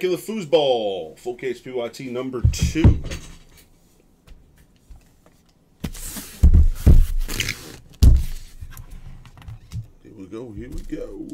Regular foosball, full case PYT number 2. Here we go, here we go.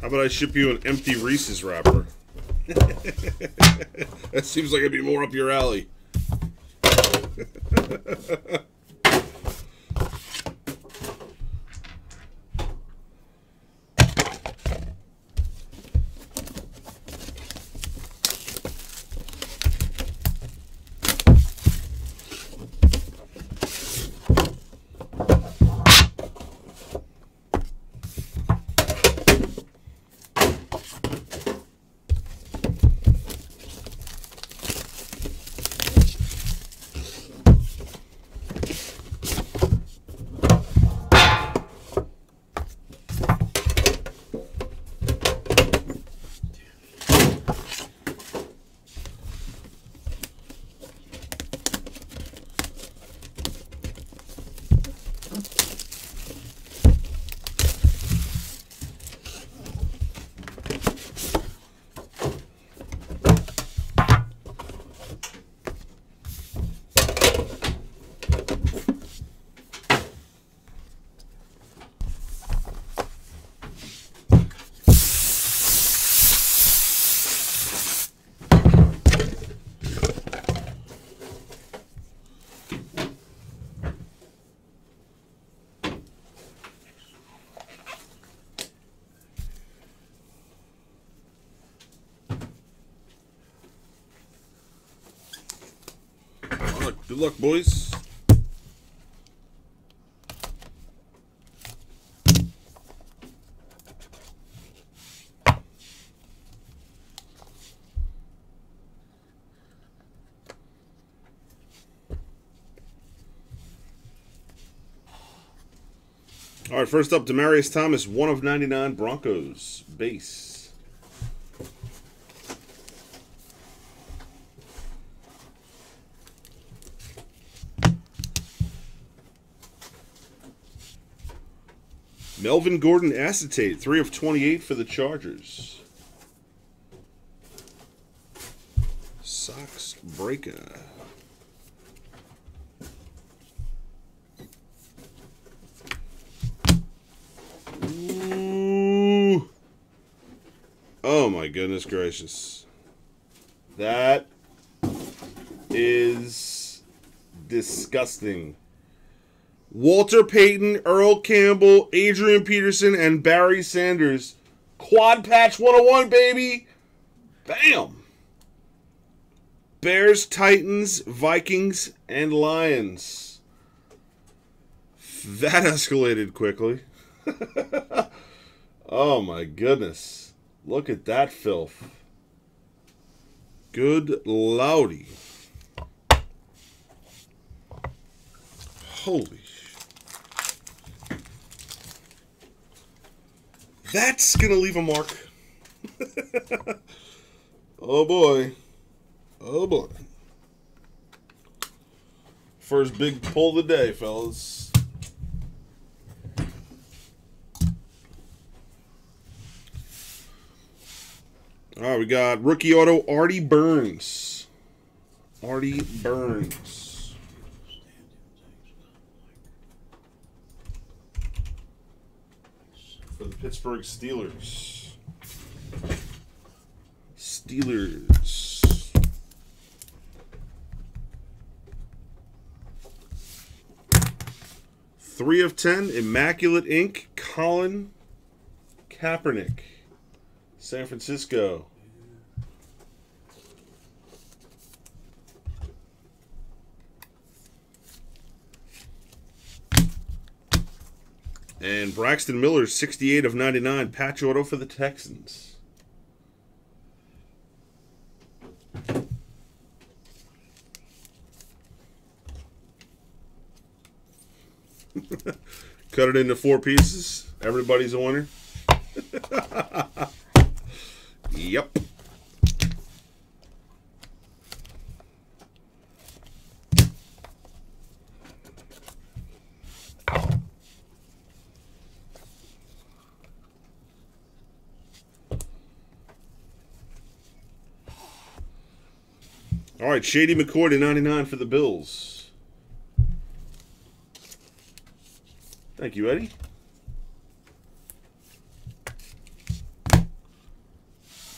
How about I ship you an empty Reese's wrapper? That seems like it'd be more up your alley. Good luck, boys. All right, first up, Demarius Thomas, 1/99 Broncos base. Elvin Gordon acetate, 3/28 for the Chargers. Sox breaker. Ooh. Oh my goodness gracious. That is disgusting. Walter Payton, Earl Campbell, Adrian Peterson, and Barry Sanders. Quad patch 101, baby! Bam! Bears, Titans, Vikings, and Lions. That escalated quickly. Oh my goodness. Look at that filth. Good loudy. Holy shit. That's going to leave a mark. Oh, boy. Oh, boy. First big pull of the day, fellas. All right, we got rookie auto Artie Burns. Artie Burns. For the Pittsburgh Steelers. Three of 10, Immaculate Inc., Colin Kaepernick, San Francisco. And Braxton Miller, 68 of 99, patch auto for the Texans. Cut it into 4 pieces. Everybody's a winner. Yep. All right, Shady McCoy to 99 for the Bills. Thank you, Eddie.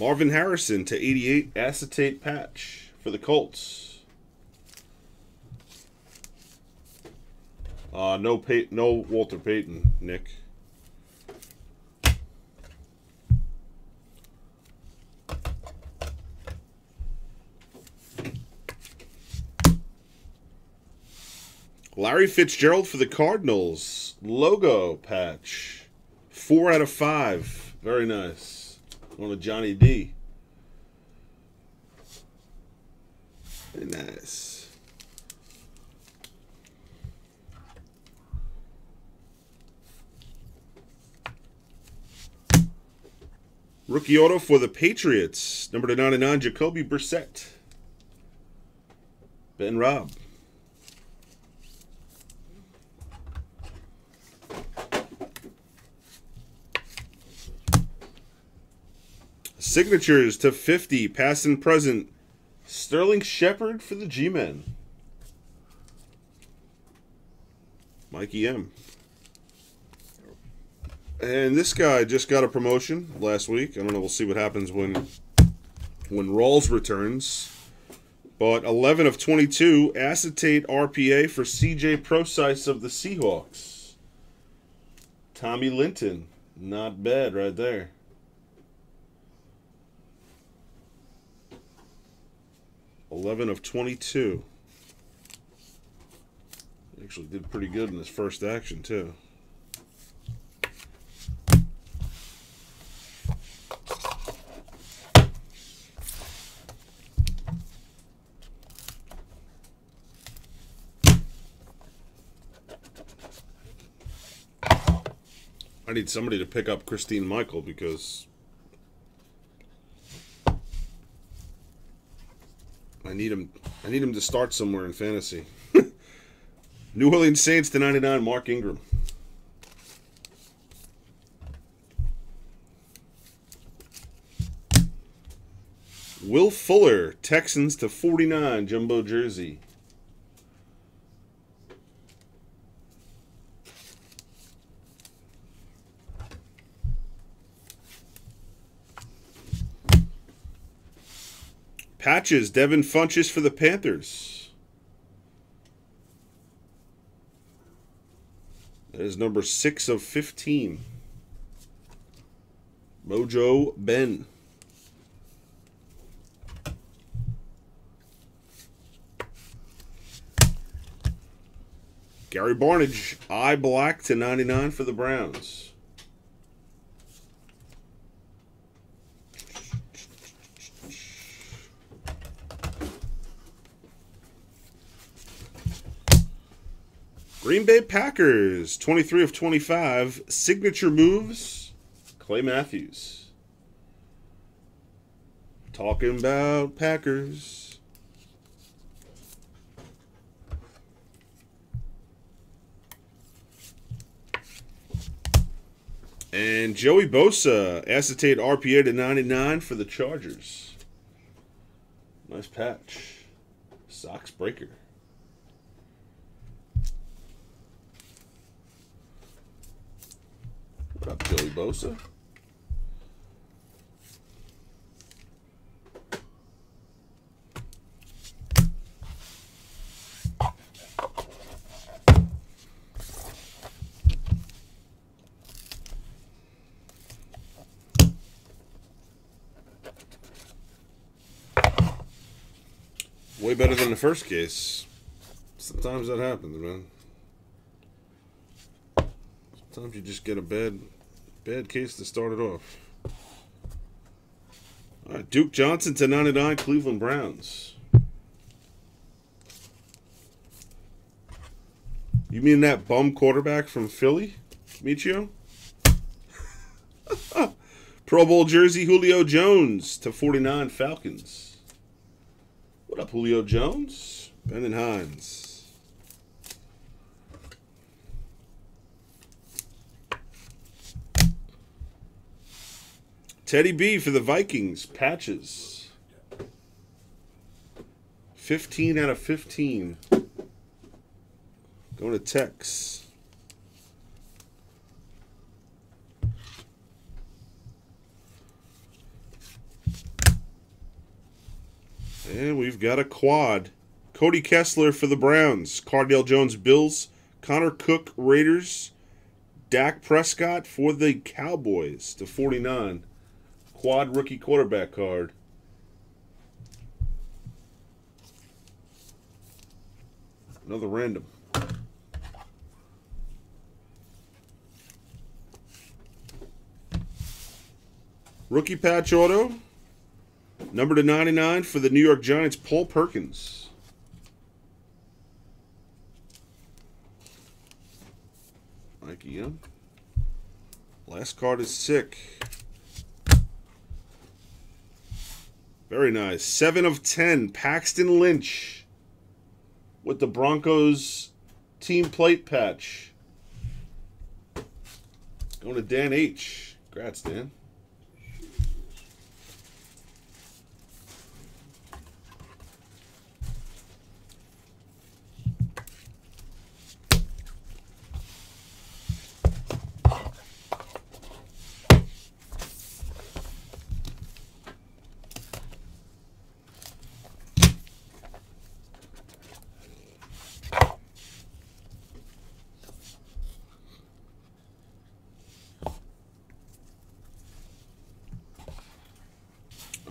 Marvin Harrison to 88 acetate patch for the Colts. No Walter Payton, Nick. Larry Fitzgerald for the Cardinals. Logo patch. 4 out of 5. Very nice. One of Johnny D. Very nice. Rookie auto for the Patriots. Number to 99, Jacoby Brissett. Ben Robb. Signatures to 50, past and present. Sterling Shepard for the G-Men. Mikey M. And this guy just got a promotion last week. I don't know. We'll see what happens when Rawls returns. But 11 of 22, acetate RPA for C.J. Prosise of the Seahawks. Tommy Linton. Not bad right there. (11 of 22). Actually did pretty good in his first action, too. I need somebody to pick up Christine Michael because I need him to start somewhere in fantasy. New Orleans Saints to 99, Mark Ingram. Will Fuller, Texans to 49, jumbo jersey. Patches, Devin Funchess for the Panthers. That is number 6 of 15. Mojo Ben. Gary Barnidge, I black to 99 for the Browns. Green Bay Packers, 23 of 25, signature moves, Clay Matthews. Talking about Packers. And Joey Bosa, acetate RPA to 99 for the Chargers. Nice patch. Sox breaker. What up, Joey Bosa? Way better than the first case. Sometimes that happens, man. Sometimes you just get a bad case to start it off. All right, Duke Johnson to 99, Cleveland Browns. You mean that bum quarterback from Philly, Michio? Pro Bowl jersey, Julio Jones to 49, Falcons. What up, Julio Jones? Ben and Hines. Teddy B for the Vikings. Patches. 15 out of 15. Going to Tex. And we've got a quad. Cody Kessler for the Browns. Cardale Jones, Bills. Connor Cook, Raiders. Dak Prescott for the Cowboys to 49. Quad rookie quarterback card. Another random. Rookie patch auto. Number to 99 for the New York Giants, Paul Perkins. Mikey Young. Last card is sick. Very nice. 7 of 10, Paxton Lynch with the Broncos team plate patch. Going to Dan H. Congrats, Dan.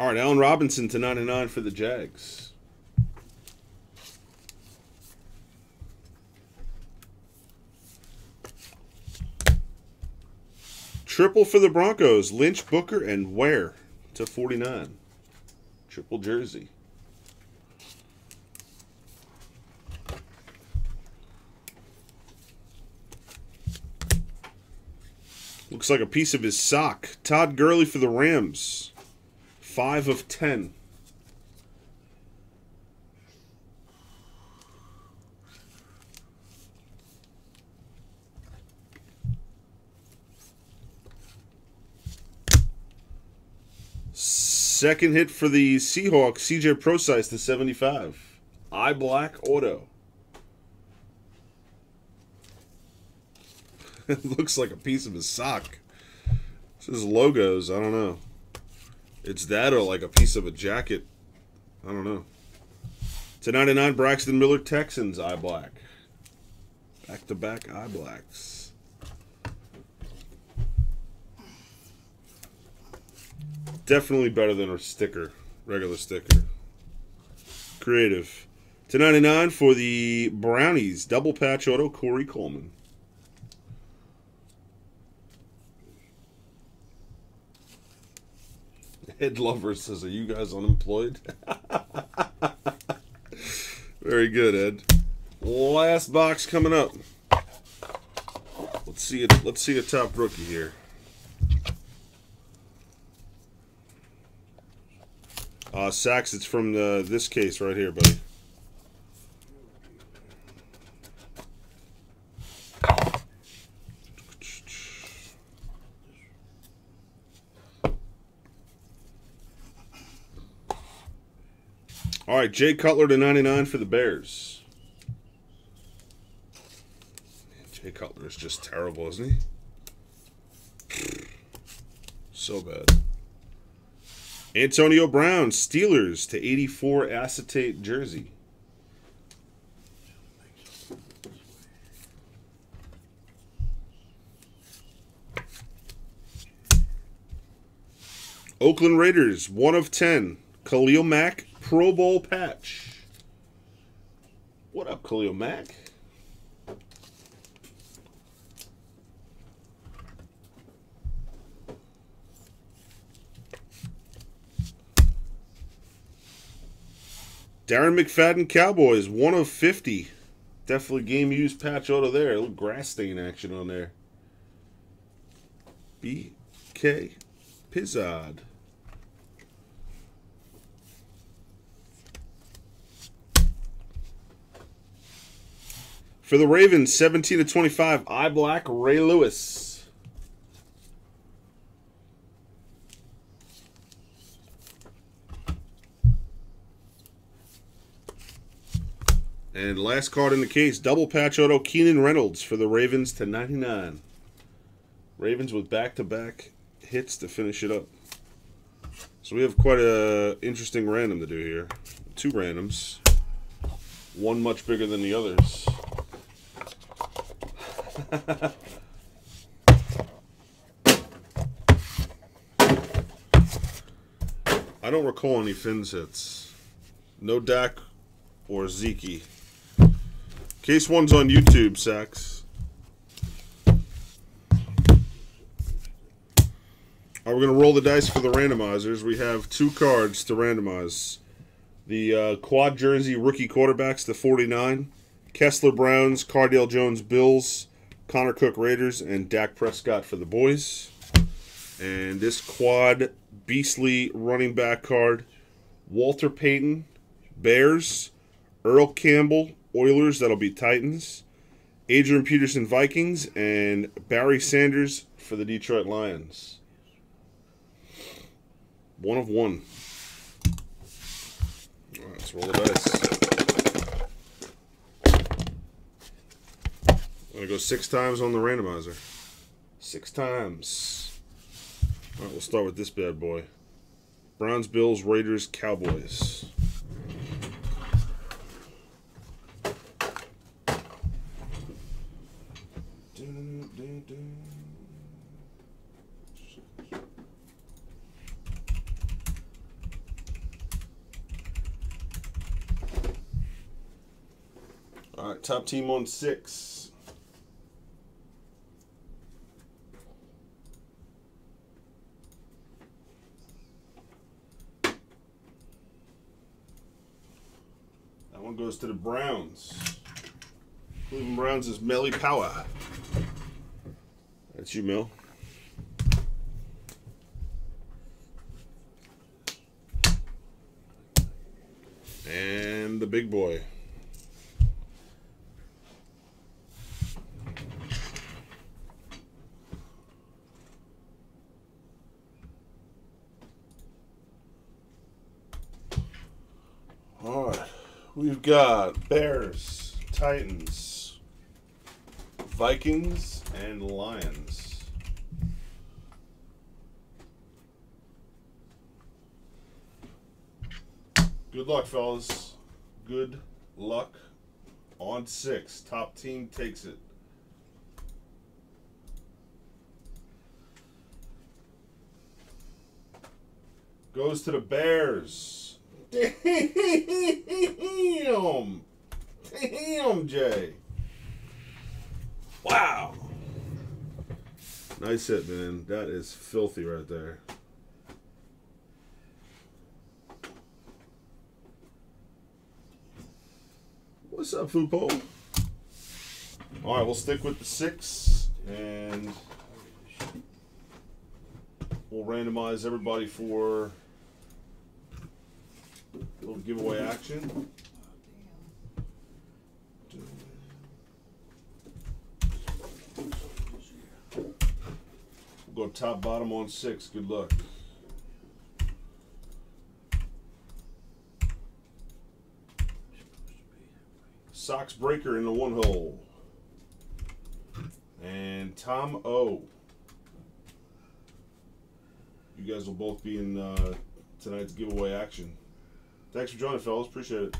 All right, Allen Robinson to 99 for the Jags. Triple for the Broncos, Lynch, Booker, and Ware to 49. Triple jersey. Looks like a piece of his sock. Todd Gurley for the Rams. 5 of 10. Second hit for the Seahawks, C.J. Prosise to 75. I black auto. It looks like a piece of his sock. This is logos, I don't know. It's that or like a piece of a jacket. I don't know. To 99, Braxton Miller, Texans, eye black. Back-to-back eye blacks. Definitely better than a sticker. Regular sticker. Creative. To 99 for the Brownies. Double patch auto, Corey Coleman. Head Lover says, are you guys unemployed? Very good, Ed. Last box coming up. Let's see it. Let's see a top rookie here. Sachs, it's from this case right here, buddy. right, Jay Cutler /99 for the Bears. Man, Jay Cutler is just terrible, isn't he? So bad. Antonio Brown, Steelers /84 acetate jersey. Oakland Raiders, 1/10. Khalil Mack, Pro Bowl patch. What up, Khalil Mack? Darren McFadden, Cowboys, 1/50. Definitely game used patch auto there. A little grass stain action on there. BK Pizzard. For the Ravens, 17/25, I Black, Ray Lewis. And last card in the case, double patch auto, Keenan Reynolds for the Ravens /99. Ravens with back-to-back hits to finish it up. So we have quite a interesting random to do here. Two randoms. One much bigger than the others. I don't recall any Fins hits. No Dak or Zeke. Case one's on YouTube, Sacks. All right, we're gonna roll the dice for the randomizers. We have two cards to randomize: the quad jersey rookie quarterbacks, the 49, Kessler Browns, Cardale Jones Bills, Connor Cook Raiders, and Dak Prescott for the boys. And this quad beastly running back card, Walter Payton, Bears, Earl Campbell, Oilers, that'll be Titans, Adrian Peterson, Vikings, and Barry Sanders for the Detroit Lions. 1/1. All right, let's roll the dice. I'm going to go 6 times on the randomizer. 6 times. All right, we'll start with this bad boy. Browns, Bills, Raiders, Cowboys. All right, top team on 6. Goes to the Browns. Cleveland Browns is Melly Power. That's you, Mel. And the big boy. We've got Bears, Titans, Vikings, and Lions. Good luck, fellas. Good luck on 6. Top team takes it. Goes to the Bears. Damn! Damn, Jay! Wow! Nice hit, man. That is filthy right there. What's up, Fupo? Alright, we'll stick with the 6, and we'll randomize everybody for a little giveaway action. We'll go top bottom on 6. Good luck. Sox Breaker in the one hole. And Tom O. You guys will both be in tonight's giveaway action. Thanks for joining, fellas. Appreciate it.